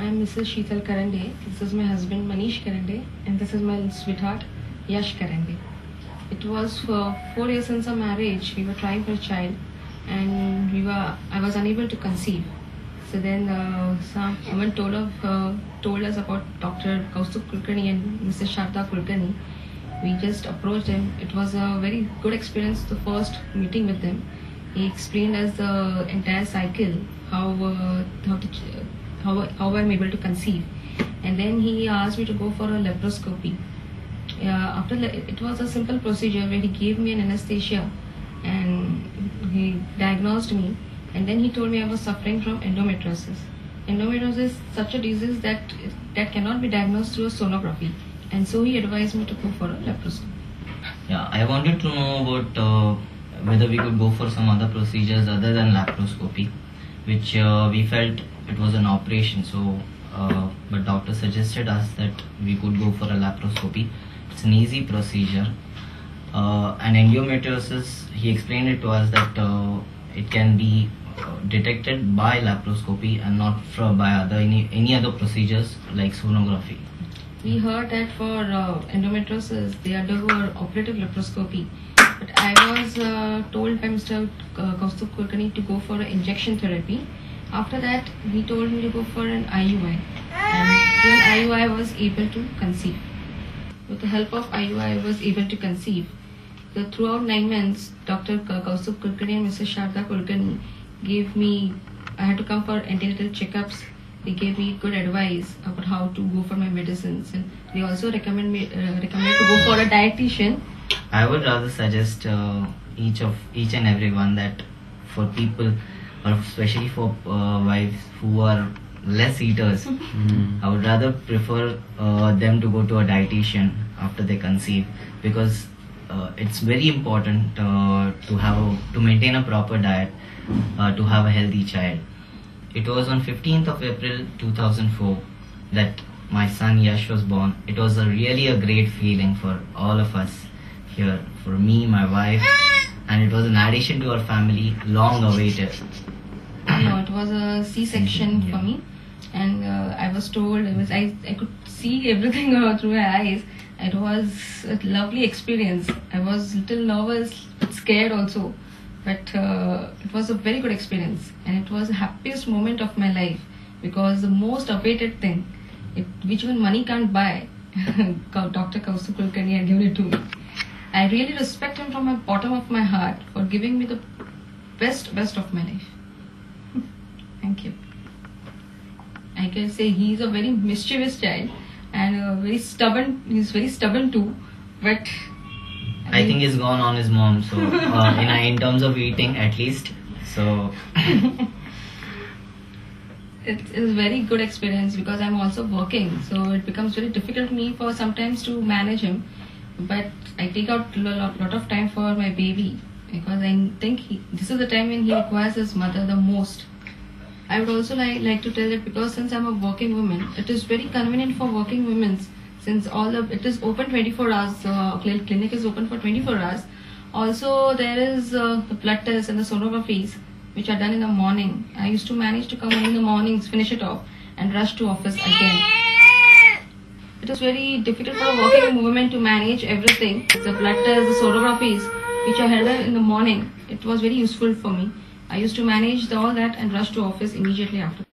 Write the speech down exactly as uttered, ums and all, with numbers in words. I am Missus Sheetal Karande. This is my husband Manish Karande, and this is my sweetheart Yash Karande. It was for four years since our marriage. We were trying for a child, and we were I was unable to conceive. So then uh, someone told of uh, told us about Doctor Kaustubh Kulkarni and Missus Sharda Kulkarni. We just approached him. It was a very good experience. The first meeting with them, he explained us the entire cycle, how uh, how to how how I'm able to conceive, and then he asked me to go for a laparoscopy. Uh, after it was a simple procedure where he gave me an anesthesia, and he diagnosed me, and then he told me I was suffering from endometriosis. Endometriosis is such a disease that that cannot be diagnosed through a sonoprophy. And so he advised me to go for a laparoscopy. Yeah, I wanted to know about uh, whether we could go for some other procedures other than laparoscopy, which uh, we felt it was an operation. So, uh, but doctor suggested us that we could go for a laparoscopy. It's an easy procedure. Uh, and endometriosis, he explained it to us that uh, it can be detected by laparoscopy and not from by other any any other procedures like sonography. We heard that for uh, endometriosis they undergo operative laparoscopy, but I was uh, told by Mister Kaustubh Kulkarni to go for injection therapy. After that, he told me to go for an I U I, and during I U I I was able to conceive. With the help of I U I, I was able to conceive. So throughout nine months, Doctor Kaustubh Kulkarni and Missus Sharda Kulkarni gave me. I had to come for antenatal checkups. They gave me good advice about how to go for my medicines, and they also recommend me uh, recommend to go for a dietitian. I would rather suggest uh, each of each and everyone that for people, or especially for uh, wives who are less eaters, mm. I would rather prefer uh, them to go to a dietitian after they conceive, because uh, it's very important uh, to have a, to maintain a proper diet uh, to have a healthy child. It was on fifteenth of April two thousand four that my son Yash was born. It was a really a great feeling for all of us here, for me, my wife, and it was an addition to our family, long awaited. No, it was a C-section yeah. for me, and uh, I was told I was I, I could see everything through my eyes. It was a lovely experience. I was little nervous, but scared also. But uh, it was a very good experience, and it was the happiest moment of my life, because the most awaited thing, it, which even money can't buy, Doctor Kaustubh Kulkarni had given it to me. I really respect him from the bottom of my heart for giving me the best, best of my life. Thank you. I can say he is a very mischievous child, and uh, very stubborn. He is very stubborn too, but. I think he's gone on his mom, so uh, in, in terms of eating at least, so it is very good experience, because I'm also working, so it becomes very difficult for me for sometimes to manage him, but I take out a lot, lot of time for my baby, because I think he, this is the time when he requires his mother the most. I would also like, like to tell that because since I'm a working woman, it is very convenient for working women. Since all the it is open twenty-four hours, uh, clinic is open for twenty-four hours. Also, there is uh, the blood tests and the sonographies which are done in the morning. I used to manage to come in the mornings, finish it off, and rush to office again. It is very difficult for a working woman to manage everything. The blood tests, the sonographies which are held in the morning. It was very useful for me. I used to manage all that and rush to office immediately after.